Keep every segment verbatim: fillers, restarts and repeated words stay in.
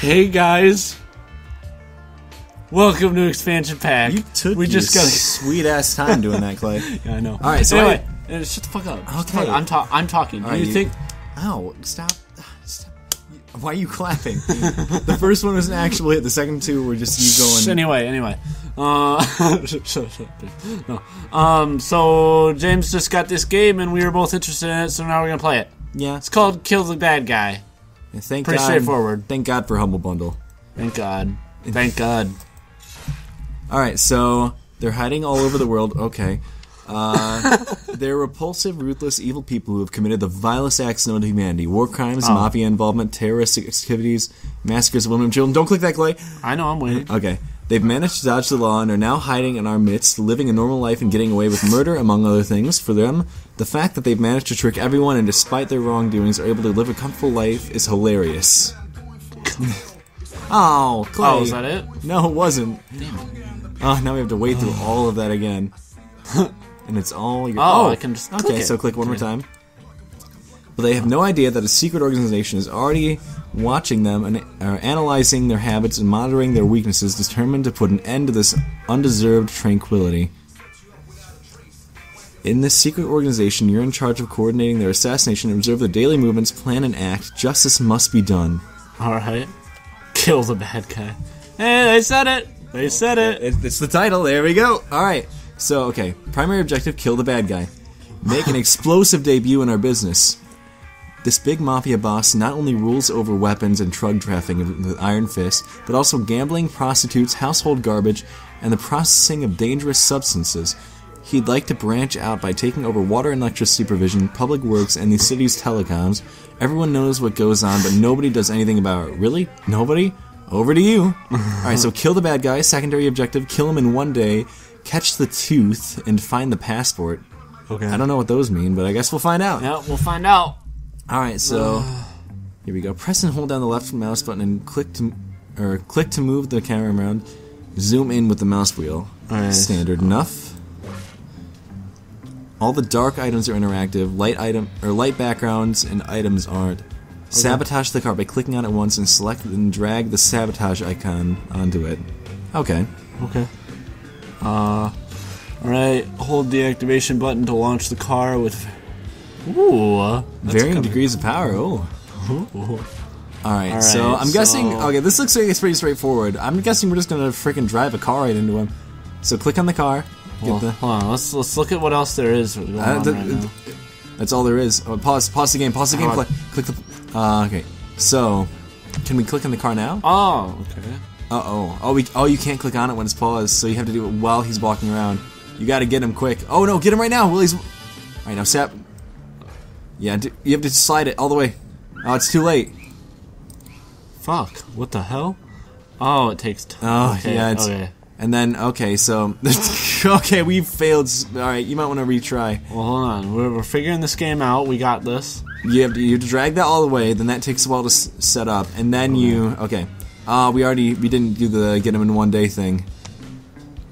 Hey guys, welcome to Expansion Pack. You took we your just got sweet ass time doing that, Clay. Yeah, I know. All right, so anyway, I... shut the fuck up. Okay, fuck, I'm, ta I'm talking. All right, you, you think? Ow! Stop. Stop. Why are you clapping? The first one was an actual hit. The second two were just you going. Anyway, anyway. Uh, no. Um. So James just got this game, and we were both interested in it. So now we're gonna play it. Yeah. It's called Kill the Bad Guy. And thank Pretty God, straightforward. Thank God for Humble Bundle. Thank God. Thank God. Alright, so they're hiding all over the world. Okay. Uh, they're repulsive, ruthless, evil people who have committed the vilest acts known to humanity. War crimes, oh. mafia involvement, terrorist activities, massacres of women and children. Don't click that, Clay. I know, I'm waiting. Okay. They've managed to dodge the law and are now hiding in our midst, living a normal life and getting away with murder, among other things. For them, the fact that they've managed to trick everyone and, despite their wrongdoings, are able to live a comfortable life is hilarious. Oh, Clay. Oh, was that it? No, it wasn't. Damn. Oh, now we have to wait through all of that again. And it's all your... Oh, oh, I can just Okay, click so click one okay. more time. But they have no idea that a secret organization is already... watching them and are analyzing their habits and monitoring their weaknesses, determined to put an end to this undeserved tranquility. In this secret organization, you're in charge of coordinating their assassination and observe their daily movements, plan and act. Justice must be done. Alright. Kill the bad guy. Hey, they said it! They said it! It's the title, there we go! Alright, so, okay. Primary objective, kill the bad guy. Make an explosive debut in our business. This big mafia boss not only rules over weapons and drug trafficking with iron fists, but also gambling, prostitutes, household garbage, and the processing of dangerous substances. He'd like to branch out by taking over water and electricity provision, public works, and the city's telecoms. Everyone knows what goes on, but nobody does anything about it. Really? Nobody? Over to you. Alright, so kill the bad guy, secondary objective, kill him in one day, catch the tooth, and find the passport. Okay. I don't know what those mean, but I guess we'll find out. Yeah, we'll find out. Alright, so here we go. Press and hold down the left mouse button and click to, or click to move the camera around. Zoom in with the mouse wheel. Right. Standard enough. All the dark items are interactive. Light item or light backgrounds and items aren't. Okay. Sabotage the car by clicking on it once and select and drag the sabotage icon onto it. Okay. Okay. Uh. Alright. Hold the activation button to launch the car with. Ooh, varying coming. degrees of power. Oh, alright. Right, so I'm so... guessing. Okay, this looks like it's pretty straightforward. I'm guessing we're just gonna freaking drive a car right into him. So click on the car. Get well, the... Hold on. Let's let's look at what else there is. Going uh, the, on right now. That's all there is. Oh, pause. Pause the game. Pause the oh, game. Click. Click the. Uh, okay. So, can we click on the car now? Oh. Okay. Uh oh. Oh, we. Oh, you can't click on it when it's paused. So you have to do it while he's walking around. You got to get him quick. Oh no, get him right now. Well, he's. All right now, sap. Yeah, you have to slide it all the way. Oh, it's too late. Fuck, what the hell? Oh, it takes time. Oh, okay. yeah, it's... Okay. And then, okay, so... okay, we failed. Alright, you might want to retry. Well, hold on. We're, we're figuring this game out. We got this. You have to you have to drag that all the way, then that takes a while to s set up. And then okay. you... Okay. Uh, we already... We didn't do the get him in one day thing.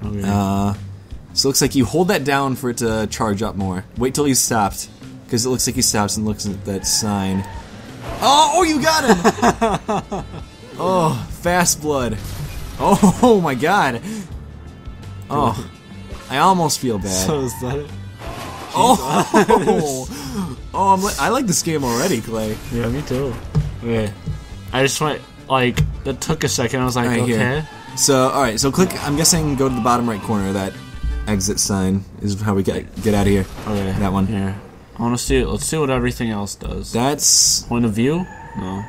Okay. Uh, so it looks like you hold that down for it to charge up more. Wait till he's stopped. Because it looks like he stops and looks at that sign. Oh, oh you got him! Oh, fast blood. Oh, oh my god. Oh, I almost feel bad. So is that it? Oh, oh I'm li I like this game already, Clay. Yeah, me too. Okay. I just went, like, that took a second. I was like, right, okay. Here. So, alright, so click, I'm guessing, go to the bottom right corner of that exit sign is how we get, get out of here. Okay. That one. Yeah. I want to see it. Let's see what everything else does. That's... Point of view? No.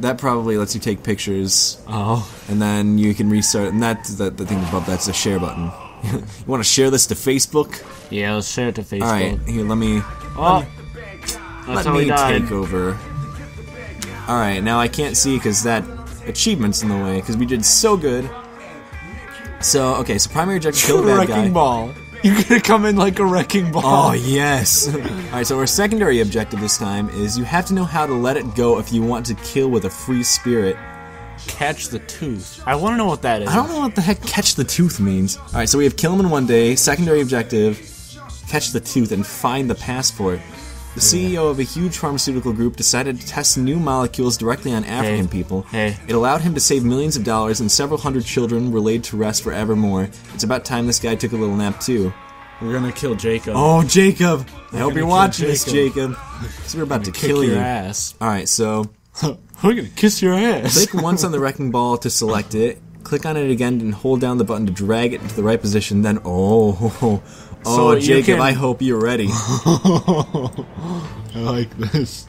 That probably lets you take pictures. Oh. And then you can restart. And that, that the thing above that's the share button. You want to share this to Facebook? Yeah, let's share it to Facebook. Alright, here, let me... Oh! Let me, let me take over. Alright, now I can't see because that achievement's in the way. Because we did so good. So, okay, so primary objective, kill the bad guy. Wrecking ball. You're gonna come in like a wrecking ball. Oh, yes. Alright, so our secondary objective this time is you have to know how to let it go if you want to kill with a free spirit. Catch the tooth. I want to know what that is. I don't know what the heck catch the tooth means. Alright, so we have kill him in one day, secondary objective, catch the tooth, and find the passport. The C E O of a huge pharmaceutical group decided to test new molecules directly on African hey. people. Hey. It allowed him to save millions of dollars, and several hundred children were laid to rest forevermore. It's about time this guy took a little nap, too. We're gonna kill Jacob. Oh, Jacob! We're I hope you're watching Jacob. this, Jacob. Because we're about to kill you. ass. Alright, so... we're gonna kiss your ass. Click once on the wrecking ball to select it. Click on it again and hold down the button to drag it into the right position, then... Oh... Oh, so Jacob, can... I hope you're ready. I like this.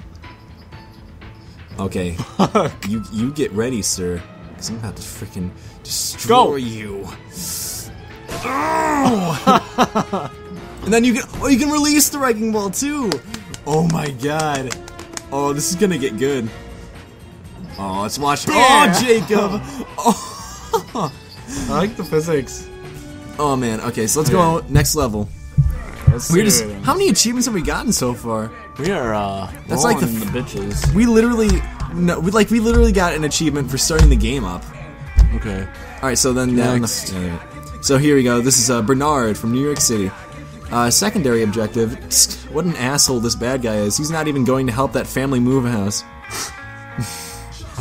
Okay. Fuck. You you get ready, sir. Because I'm about to freaking destroy Go. you. Oh! And then you can... Oh, you can release the wrecking ball, too. Oh, my God. Oh, this is going to get good. Oh, let's watch... There. Oh, Jacob. Oh. I like the physics. Oh man, okay, so let's go on next level. Let's We're just, how many achievements have we gotten so far? We are, uh, that's like the, the bitches. We literally, no, we, like, we literally got an achievement for starting the game up. Okay. Alright, so then down next. The, uh, so here we go, this is uh, Bernard from New York City. Uh, secondary objective, Psst, what an asshole this bad guy is. He's not even going to help that family move house.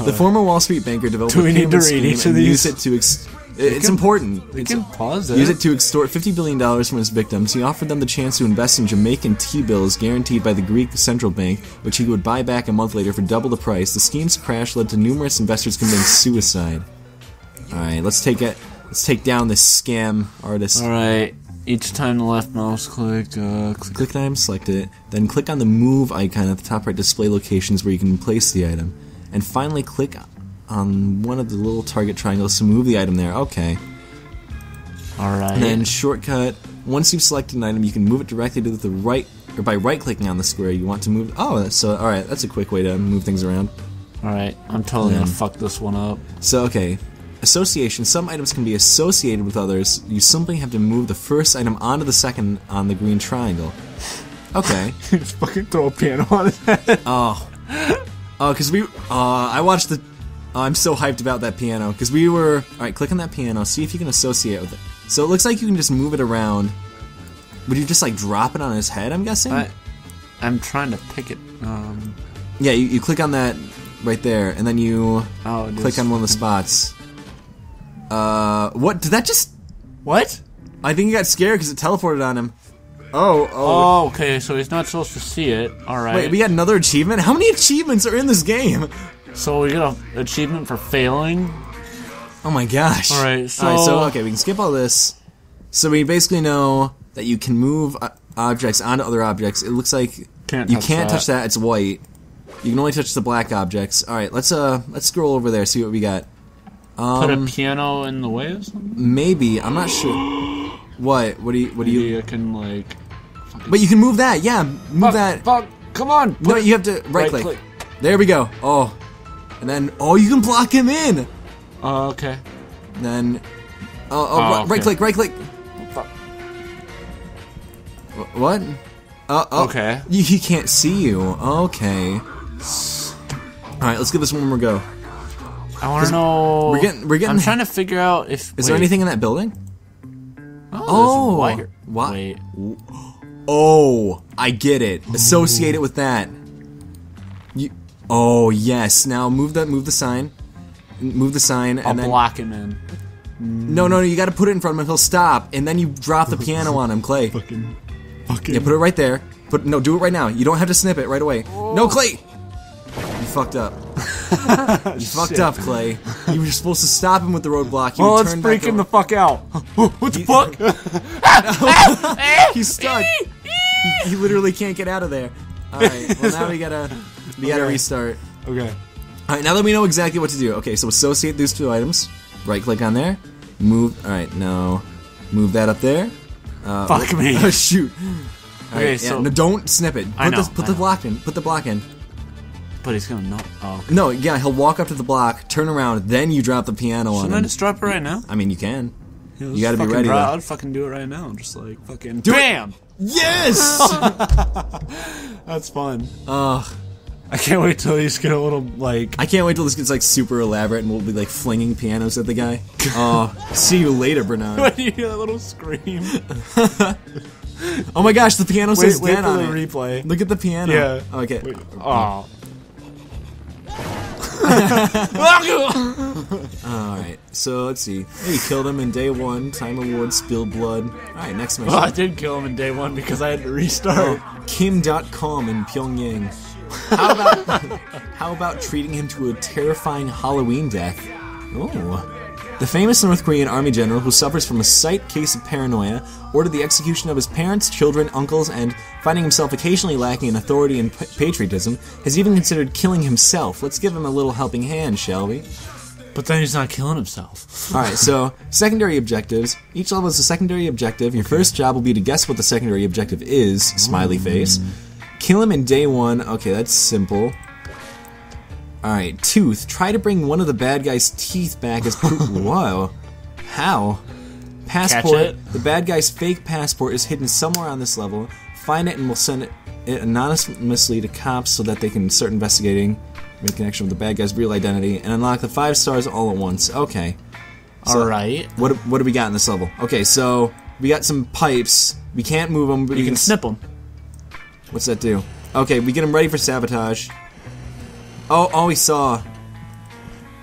The uh, former Wall Street banker developed a payment scheme each of these? and used it to... Ex It, it's can, important. It's, can pause it. Use it to extort fifty billion dollars from his victims. He offered them the chance to invest in Jamaican T-bills guaranteed by the Greek Central Bank, which he would buy back a month later for double the price. The scheme's crash led to numerous investors committing suicide. All right, let's take it. Let's take down this scam artist. All right. Each time the left mouse click, uh, click, click the item, select it. Then click on the move icon at the top right. Display locations where you can place the item, and finally click on one of the little target triangles to move the item there. Okay. Alright. And then shortcut. Once you've selected an item, you can move it directly to the right, or by right-clicking on the square you want to move. Oh, so alright, that's a quick way to move things around. Alright, I'm totally gonna fuck this one up. So, okay. Association. Some items can be associated with others. You simply have to move the first item onto the second on the green triangle. Okay. Just fucking throw a piano on his head. Oh. Oh, because we, uh, I watched the Oh, I'm so hyped about that piano, because we were... Alright, click on that piano, see if you can associate with it. So it looks like you can just move it around. Would you just, like, drop it on his head, I'm guessing? I, I'm trying to pick it. Um... Yeah, you, you click on that right there, and then you oh, click on one of the spots. Uh, what? Did that just... What? I think he got scared because it teleported on him. Oh, oh. Oh, okay, so he's not supposed to see it. Alright. Wait, we got another achievement? How many achievements are in this game? So we got an achievement for failing? Oh my gosh. Alright, so... Alright, so, okay, we can skip all this. So we basically know that you can move objects onto other objects. It looks like can't you touch can't that. touch that, it's white. You can only touch the black objects. Alright, let's uh, let's scroll over there, see what we got. Um, Put a piano in the way or something? Maybe, I'm not sure. What? What do you... What do you... I can, like... But you can move that, yeah, move fuck, that. Fuck, come on! No, you have to right-click. Right there we go. Oh. And then, oh, you can block him in! Oh, uh, okay. And then, oh, oh, oh okay. right-click, right-click! Oh, fuck. What? Uh, oh, okay. You, he can't see you, okay. Alright, let's give this one more go. I wanna know... We're getting, we're getting... I'm trying to figure out if... Is wait. there anything in that building? Oh! Oh what? Wait. Oh, I get it. Associate Ooh. it with that. You... Oh yes! Now move that, move the sign, move the sign, and I'll then block him in. No, no, no! You got to put it in front of him. He'll stop, and then you drop the piano on him, Clay. Fucking, fucking. Yeah, put it right there. Put no, do it right now. You don't have to snip it right away. Oh. No, Clay. You fucked up. You fucked up, Clay. You were supposed to stop him with the roadblock. You well, let's freak him the fuck out. What the he, fuck? He's stuck. he, he literally can't get out of there. All right. Well, now we gotta. We gotta okay. restart. Okay. Alright, now that we know exactly what to do. Okay, so associate these two items. Right click on there. Move. Alright, now. Move that up there. Uh, Fuck me. Oh, shoot. All okay, right, so. Yeah, no, don't snip it. Put I know. The, put I the know. block in. Put the block in. But he's gonna not. Oh. Okay. No, yeah, he'll walk up to the block, turn around, then you drop the piano Shouldn't on him. Shouldn't I just drop it right now? I mean, you can. Yeah, you gotta be ready. I'll fucking do it right now. Just like fucking. Do BAM! It. Yes! That's fun. Ugh. I can't wait till these get a little, like... I can't wait till this gets, like, super elaborate and we'll be, like, flinging pianos at the guy. Oh, uh, see you later, Bernard. When you hear that little scream. Oh my gosh, the piano says wait, dead wait for on the it. Replay. Look at the piano. Yeah. Oh, okay. Wait. Oh. Alright, so let's see. Hey, you killed him in day one. Time award, spill blood. Alright, next mission. Oh, I did kill him in day one because I had to restart. Oh, Kim dot com in Pyongyang. How about, how about treating him to a terrifying Halloween death? Oh. The famous North Korean army general who suffers from a sight case of paranoia ordered the execution of his parents, children, uncles, and, finding himself occasionally lacking in authority and patriotism, has even considered killing himself. Let's give him a little helping hand, shall we? But then he's not killing himself. Alright, so, secondary objectives. Each level is a secondary objective. Your okay. first job will be to guess what the secondary objective is, smiley mm. face. Kill him in day one. Okay, that's simple. Alright, Tooth. Try to bring one of the bad guy's teeth back as proof. Whoa. How? Passport. The bad guy's fake passport is hidden somewhere on this level. Find it and we'll send it, it anonymously to cops so that they can start investigating, make connection with the bad guy's real identity, and unlock the five stars all at once. Okay. So Alright. What, what do we got in this level? Okay, so we got some pipes. We can't move them. But you, you can, can snip them. What's that do? Okay, we get them ready for sabotage. Oh, oh, he saw.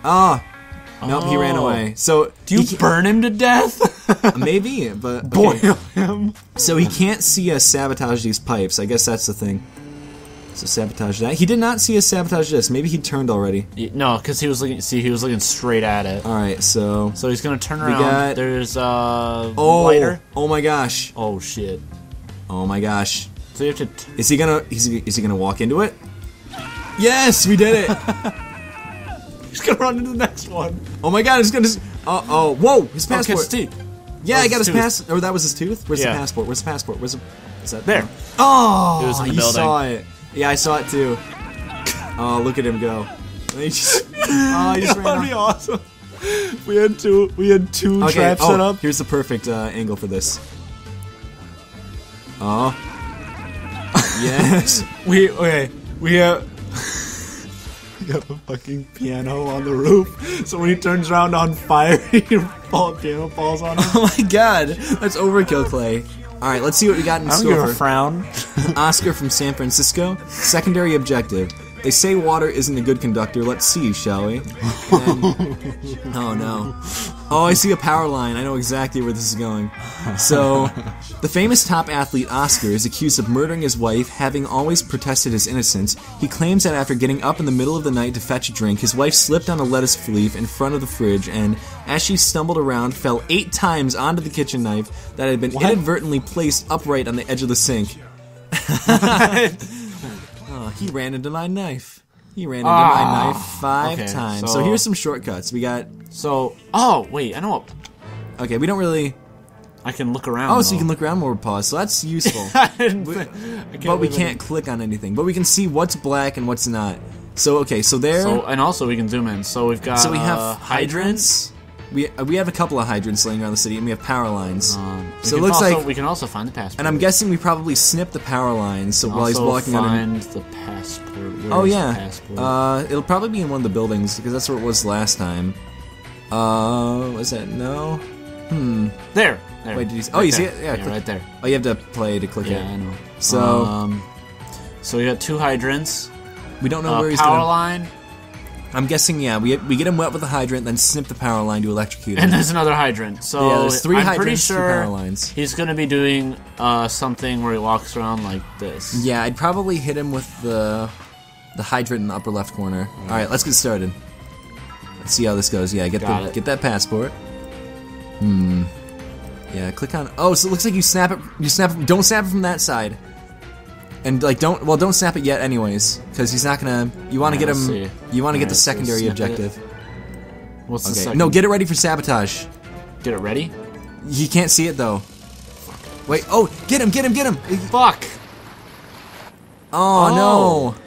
Ah. Oh. Nope, oh. he ran away. So do you burn him to death? Maybe, but... Okay. Boil him. So he can't see us sabotage these pipes. I guess that's the thing. So sabotage that. He did not see us sabotage this. Maybe he turned already. Yeah, no, because he was looking... See, he was looking straight at it. Alright, so... So he's going to turn around. We got, There's a uh, oh, lighter. Oh, my gosh. Oh, shit. Oh, my gosh. So you have to... T is he going to... Is he, is he going to walk into it? Yes, we did it! He's gonna run into the next one. Oh my god, he's gonna... Uh oh, whoa, his passport. Oh, his yeah, oh, I got his, his passport. Or that was his tooth? Where's yeah. the passport? Where's the passport? Where's the... Is that... There. Oh, it was in the you building. Saw it. Yeah, I saw it too. Oh, look at him go. He just, oh, he just ran That'd be awesome. We had two, we had two okay, traps oh, set up. Here's the perfect uh, angle for this. Oh. Yes. we, okay, we have... You have a fucking piano on the roof, so when he turns around on fire, the piano falls on him. Oh my god, that's overkill, Clay. Alright, let's see what we got in I don't store. Give a frown. Oscar from San Francisco. Secondary objective. They say water isn't a good conductor. Let's see, shall we? Then, oh no. Oh, I see a power line. I know exactly where this is going. So, the famous top athlete Oscar is accused of murdering his wife, having always protested his innocence. He claims that after getting up in the middle of the night to fetch a drink, his wife slipped on a lettuce leaf in front of the fridge and, as she stumbled around, fell eight times onto the kitchen knife that had been what? inadvertently placed upright on the edge of the sink. He ran into my knife. He ran into ah, my knife five okay, times. So, so here's some shortcuts. We got... So... Oh, wait, I know what... Okay, we don't really... I can look around, Oh, though. so you can look around while we're paused, so that's useful. we, but we can't it. click on anything. But we can see what's black and what's not. So, okay, so there... So, and also we can zoom in. So we've got... So we have uh, hydrants. hydrants. We, we have a couple of hydrants laying around the city, and we have power lines. Um, so it looks also, like... We can also find the passport. And I'm guessing we probably snipped the power lines, so while he's walking on... find the passport. Where oh, yeah. Passport? Uh, it'll probably be in one of the buildings, because that's where it was last time. Uh, was that... No? Hmm. There! there. Wait, did you see... Oh, right you there. see it? Yeah, yeah right there. Oh, you have to play to click yeah, it. Yeah, I know. So... Um, so we got two hydrants. We don't know uh, where he's going. Power line. I'm guessing, yeah, we we get him wet with a hydrant, then snip the power line to electrocute him. And there's another hydrant, so yeah, there's three I'm hydrants, pretty sure power lines. He's going to be doing uh, something where he walks around like this. Yeah, I'd probably hit him with the the hydrant in the upper left corner. Yeah. All right, let's get started. Let's see how this goes. Yeah, get Got the it. get that passport. Hmm. Yeah, click on. Oh, so it looks like you snap it. You snap. It, don't snap it from that side. And like don't well don't snap it yet anyways, because he's not gonna you wanna yeah, get him see. you wanna All get right, the secondary so objective. It. What's okay. the second? No, get it ready for sabotage. Get it ready? He can't see it though. Wait, oh get him, get him, get him! Fuck. Oh, oh. no.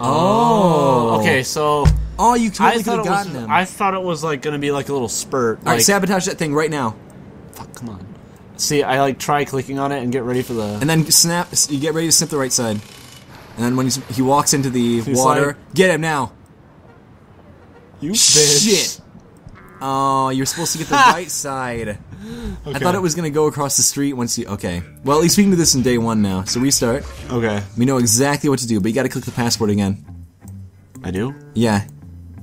Oh okay, so Oh you totally could have gotten was, him. I thought it was like gonna be like a little spurt. Alright, like, sabotage that thing right now. Fuck, come on. See, I like try clicking on it and get ready for the... And then snap, you get ready to snip the right side. And then when he's, he walks into the water, slide. Get him now! You bitch. Shit! Oh, you're supposed to get the right side. Okay. I thought it was going to go across the street once you... Okay. Well, at least we can do this in day one now. So restart. Okay. We know exactly what to do, but you got to click the passport again. I do? Yeah.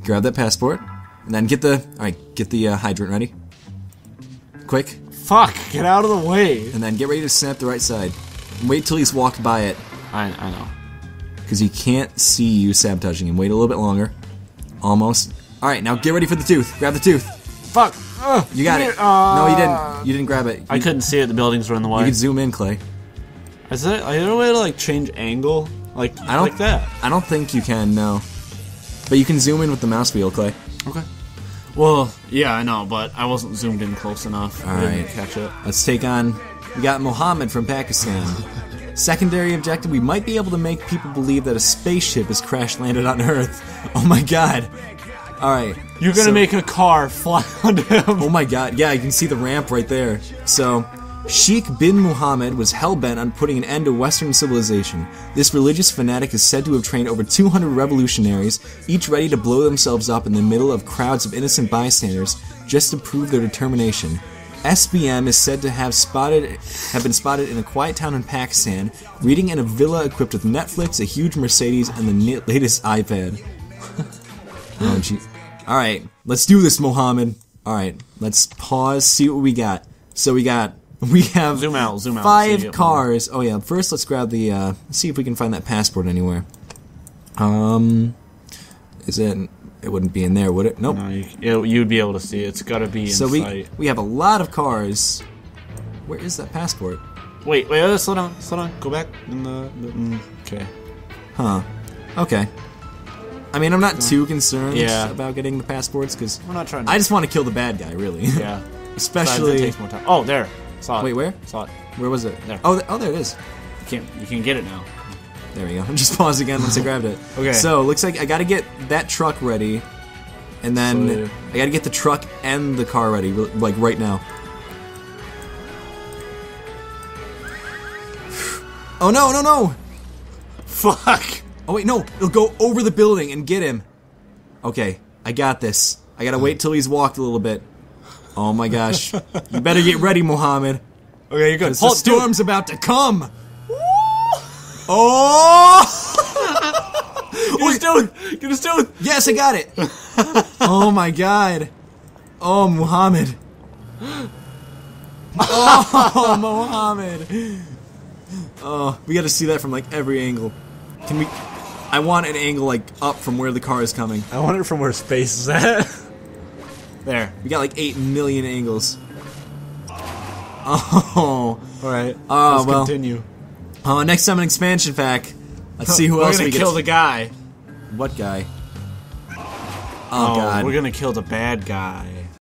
Grab that passport, and then get the... Alright, get the uh, hydrant ready. Quick. Fuck! Get out of the way! And then get ready to snap the right side. And wait till he's walked by it. I, I know. Because he can't see you sabotaging him. Wait a little bit longer. Almost. Alright, now get ready for the tooth. Grab the tooth. Fuck! Ugh, you got it. Uh, no, you didn't. You didn't grab it. You, I couldn't see it. The buildings were in the way. You can zoom in, Clay. Is there, is there a way to, like, change angle? Like, I don't, like that? I don't think you can, no. But you can zoom in with the mouse wheel, Clay. Okay. Well, yeah, I know, but I wasn't zoomed in close enough. All right. Catch it. Let's take on... We got Mohammed from Pakistan. Secondary objective, we might be able to make people believe that a spaceship has crash-landed on Earth. Oh my god. Alright. You're gonna so, make a car fly onto him. Oh my god, yeah, you can see the ramp right there. So, Sheikh bin Muhammad was hell-bent on putting an end to Western civilization. This religious fanatic is said to have trained over two hundred revolutionaries, each ready to blow themselves up in the middle of crowds of innocent bystanders just to prove their determination. S B M is said to have spotted, have been spotted in a quiet town in Pakistan, reading in a villa equipped with Netflix, a huge Mercedes, and the latest iPad. Oh, jeez. Alright, let's do this, Mohammed. Alright, let's pause, see what we got. So we got, we have zoom out, zoom out, five cars. Oh yeah, first let's grab the, uh, let's see if we can find that passport anywhere. Um, is it... It wouldn't be in there, would it? Nope. No, you, you'd be able to see. It's gotta be in sight. So we, we have a lot of cars. Where is that passport? Wait, wait, slow down, slow down. Go back. In the, in, okay. Huh. Okay. I mean, I'm not too concerned yeah. about getting the passports, because we're not trying to. I just want to kill the bad guy, really. Yeah. Especially... Besides, it takes more time. Oh, there. Saw it. Wait, where? Saw it. Where was it? There. Oh, th oh there it is. You can't, you can get it now. There we go. Just pause again once I grabbed it. Okay. So, looks like I gotta get that truck ready, and then so, I gotta get the truck and the car ready, like, right now. Oh, no, no, no! Fuck! Oh, wait, no! It'll go over the building and get him. Okay, I got this. I gotta wait till he's walked a little bit. Oh, my gosh. You better get ready, Mohammed. Okay, you're good. The storm's about to come! Oh! Get his tooth! Get his tooth! Yes, I got it! Oh my god. Oh, Muhammad. Oh, Muhammad. Oh, we gotta see that from like every angle. Can we... I want an angle like up from where the car is coming. I want it from where space is at. There. We got like eight million angles. Oh. Alright. Oh, let's well. continue. Oh, uh, next time an expansion pack. Let's see who we're else gonna we get. We're gonna kill the guy. What guy? Oh, oh, god. We're gonna kill the bad guy.